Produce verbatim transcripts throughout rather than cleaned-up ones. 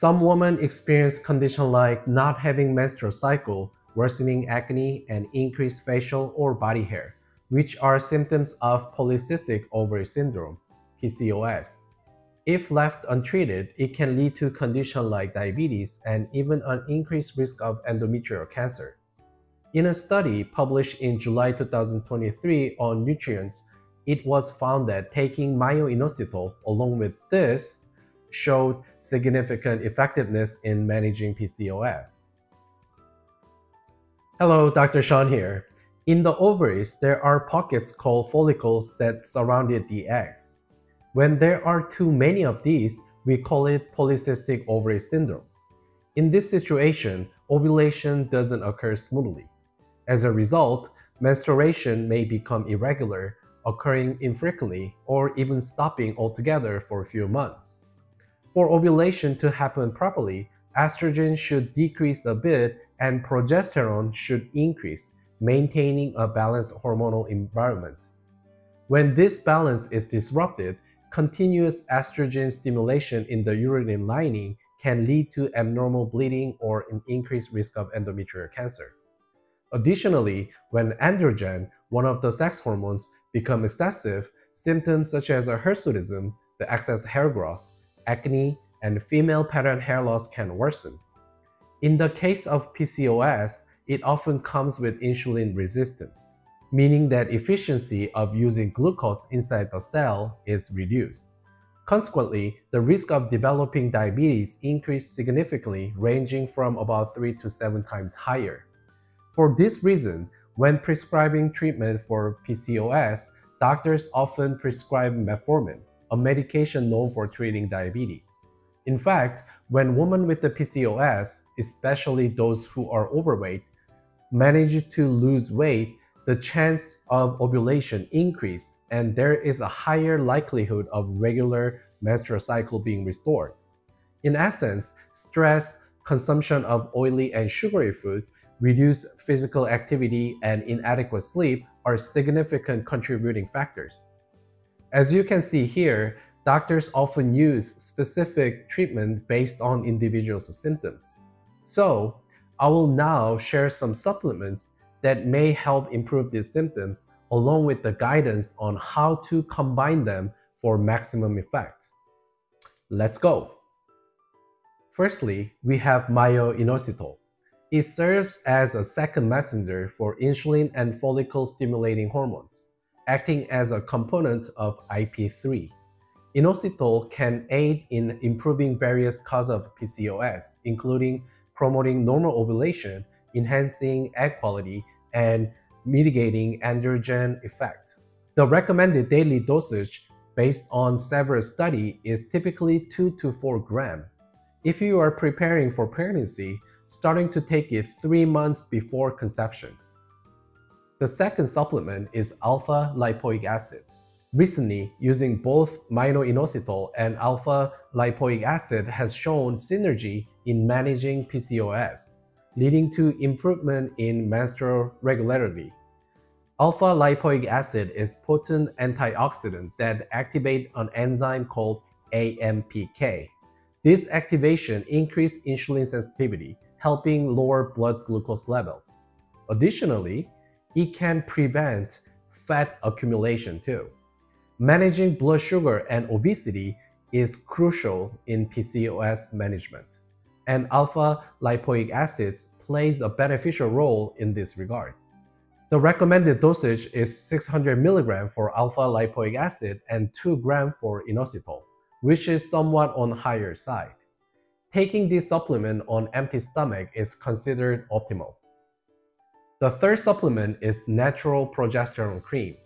Some women experience conditions like not having menstrual cycle, worsening acne, and increased facial or body hair, which are symptoms of polycystic ovary syndrome, P C O S. If left untreated, it can lead to conditions like diabetes and even an increased risk of endometrial cancer. In a study published in July two thousand twenty-three on nutrients, it was found that taking myo-inositol along with this showed significant effectiveness in managing P C O S. Hello, Doctor Sean here. In the ovaries, there are pockets called follicles that surrounded the eggs. When there are too many of these, we call it polycystic ovary syndrome. In this situation, ovulation doesn't occur smoothly. As a result, menstruation may become irregular, occurring infrequently, or even stopping altogether for a few months. For ovulation to happen properly, estrogen should decrease a bit and progesterone should increase, maintaining a balanced hormonal environment. When this balance is disrupted, continuous estrogen stimulation in the uterine lining can lead to abnormal bleeding or an increased risk of endometrial cancer. Additionally, when androgen, one of the sex hormones, become excessive, symptoms such as a hirsutism, the excess hair growth, acne, and female pattern hair loss can worsen. In the case of P C O S, it often comes with insulin resistance, meaning that efficiency of using glucose inside the cell is reduced. Consequently, the risk of developing diabetes increased significantly, ranging from about three to seven times higher. For this reason, when prescribing treatment for P C O S, doctors often prescribe metformin, a medication known for treating diabetes. In fact, when women with the P C O S, especially those who are overweight, manage to lose weight, the chance of ovulation increases and there is a higher likelihood of regular menstrual cycle being restored. In essence, stress, consumption of oily and sugary food, reduced physical activity, and inadequate sleep are significant contributing factors. As you can see here, doctors often use specific treatment based on individuals' symptoms. So, I will now share some supplements that may help improve these symptoms, along with the guidance on how to combine them for maximum effect. Let's go! Firstly, we have myo-inositol. It serves as a second messenger for insulin and follicle-stimulating hormones, acting as a component of I P three. Inositol can aid in improving various causes of P C O S, including promoting normal ovulation, enhancing egg quality, and mitigating androgen effect. The recommended daily dosage based on several studies is typically two to four grams. If you are preparing for pregnancy, starting to take it three months before conception. The second supplement is alpha lipoic acid. Recently, using both myo-inositol and alpha lipoic acid has shown synergy in managing P C O S, leading to improvement in menstrual regularity. Alpha lipoic acid is a potent antioxidant that activates an enzyme called A M P K. This activation increases insulin sensitivity, helping lower blood glucose levels. Additionally, it can prevent fat accumulation too. Managing blood sugar and obesity is crucial in P C O S management, and alpha lipoic acid plays a beneficial role in this regard. The recommended dosage is six hundred milligrams for alpha lipoic acid and two grams for inositol, which is somewhat on the higher side. Taking this supplement on empty stomach is considered optimal. The third supplement is natural progesterone cream.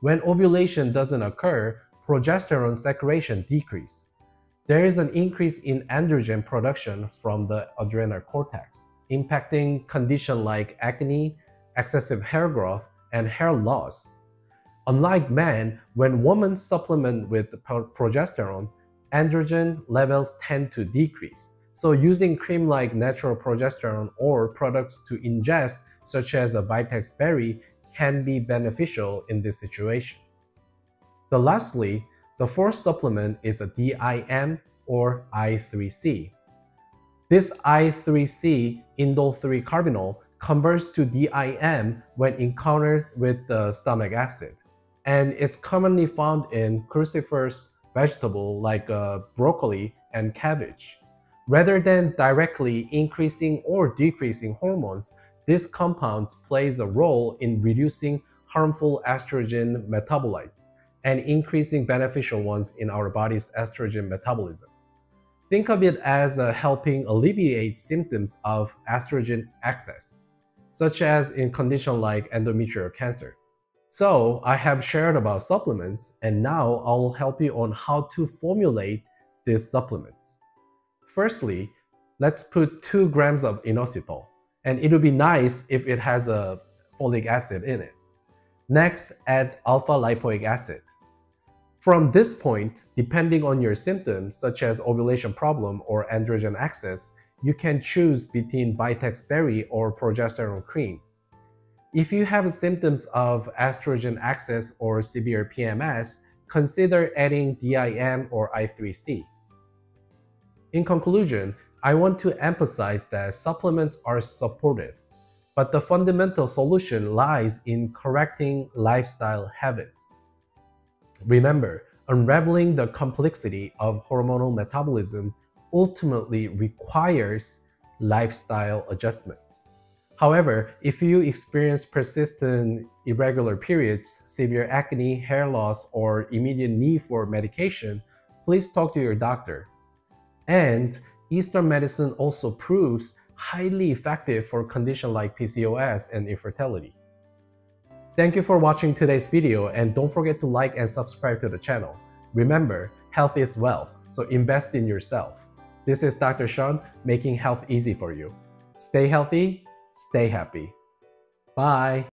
When ovulation doesn't occur, progesterone secretion decreases. There is an increase in androgen production from the adrenal cortex, impacting conditions like acne, excessive hair growth, and hair loss. Unlike men, when women supplement with progesterone, androgen levels tend to decrease. So using cream like natural progesterone or products to ingest, such as a Vitex berry, can be beneficial in this situation. The lastly, the fourth supplement is a D I M or I three C. This I three C, indole three carbinol, converts to D I M when encountered with the stomach acid, and it's commonly found in cruciferous vegetables like uh, broccoli and cabbage. Rather than directly increasing or decreasing hormones, this compound plays a role in reducing harmful estrogen metabolites and increasing beneficial ones in our body's estrogen metabolism. Think of it as uh, helping alleviate symptoms of estrogen excess, such as in conditions like endometrial cancer. So I have shared about supplements, and now I will help you on how to formulate these supplements. Firstly, let's put two grams of inositol, and it would be nice if it has a folic acid in it. Next, add alpha lipoic acid. From this point, depending on your symptoms, such as ovulation problem or androgen excess, you can choose between Vitex berry or progesterone cream. If you have symptoms of estrogen excess or severe P M S, consider adding D I M or I three C. In conclusion, I want to emphasize that supplements are supportive, but the fundamental solution lies in correcting lifestyle habits. Remember, unraveling the complexity of hormonal metabolism ultimately requires lifestyle adjustments. However, if you experience persistent irregular periods, severe acne, hair loss, or immediate need for medication, please talk to your doctor. And Eastern medicine also proves highly effective for conditions like P C O S and infertility. Thank you for watching today's video, and don't forget to like and subscribe to the channel. Remember, health is wealth, so invest in yourself. This is Doctor Sean, making health easy for you. Stay healthy, stay happy. Bye.